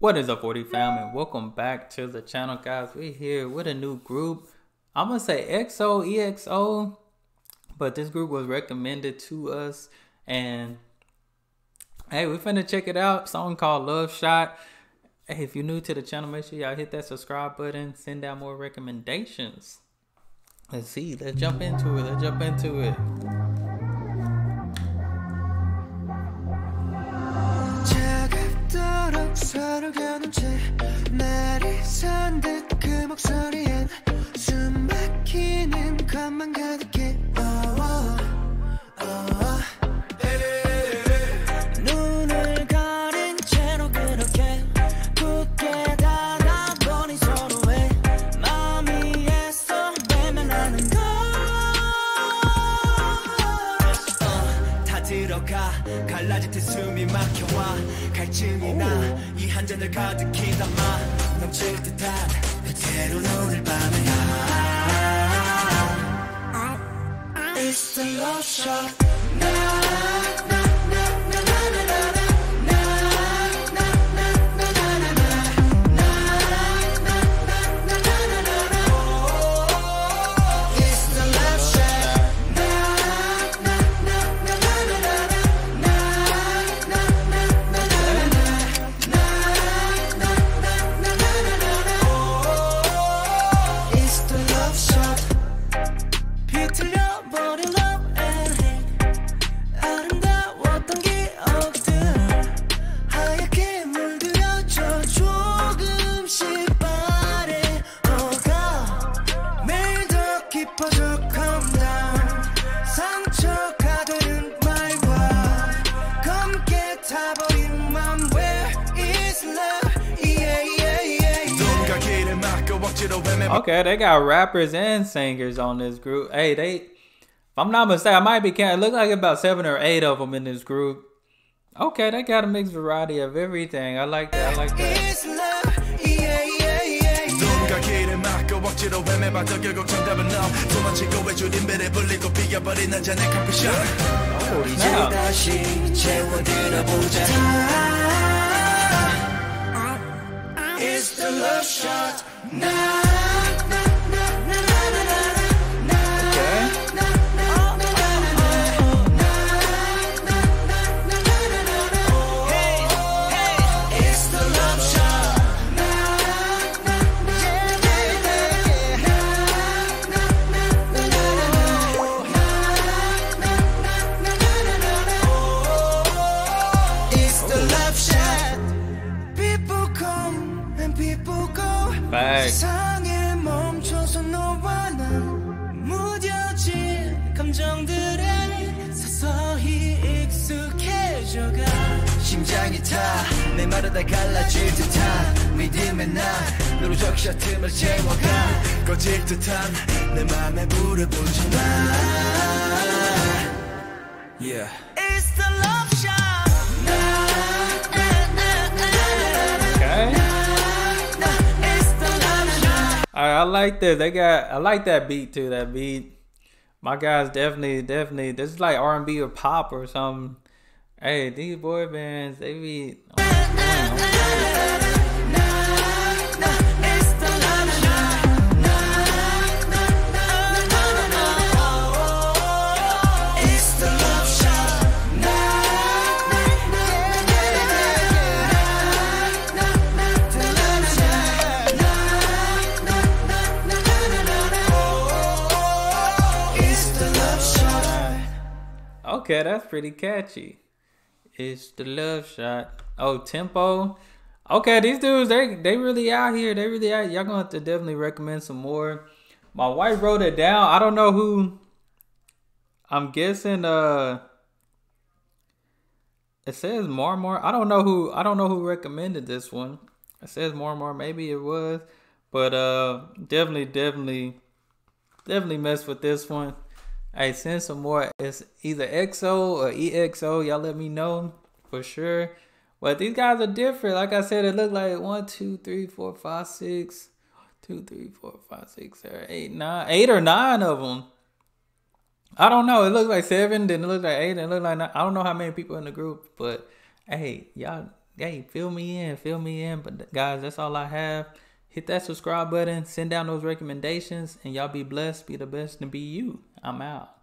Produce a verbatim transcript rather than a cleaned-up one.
What is up, forty fam, and welcome back to the channel, guys. We're here with a new group. I'm gonna say E X O, but this group was recommended to us, and hey, we finna check it out. Song called "Love Shot." Hey, if you're new to the channel, make sure y'all hit that subscribe button. Send out more recommendations. Let's see. Let's jump into it. Let's jump into it. 갈라질 숨이 막혀와 갈증이 나 이 한 잔을 가득히 담아 넘칠 듯한 그대로 오늘 밤에야 It's the love shot Okay, they got rappers and singers on this group. Hey, they, if I'm not mistaken, I might be counting. It looks like about seven or eight of them in this group. Okay, they got a mixed variety of everything. I like that. I like that. It's the love shot. Now yeah. It's the love shot. I like this. They got. I like that beat too. That beat. My guys, definitely, definitely. This is like R and B or pop or something. Hey, these boy bands, they be. Oh, okay, that's pretty catchy. It's the love shot. Oh, tempo. Okay, these dudes, they they really out here. They really out. Y'all gonna have to definitely recommend some more. My wife wrote it down. I don't know who. I'm guessing. Uh, it says Marmar. I don't know who. I don't know who recommended this one. It says Marmar. Maybe it was, but uh, definitely, definitely, definitely mess with this one. Hey, send some more. It's either E X O or E X O. Y'all let me know for sure. But these guys are different. Like I said, it looked like one, two, three, four, five, six, two, three, four, five, six, seven, eight, nine, eight or nine of them. I don't know. It looked like seven, then it looked like eight, and it looked like nine. I don't know how many people in the group, but hey, y'all hey, fill me in, fill me in. But guys, that's all I have. Hit that subscribe button, send down those recommendations, and y'all be blessed, be the best, and be you. I'm out.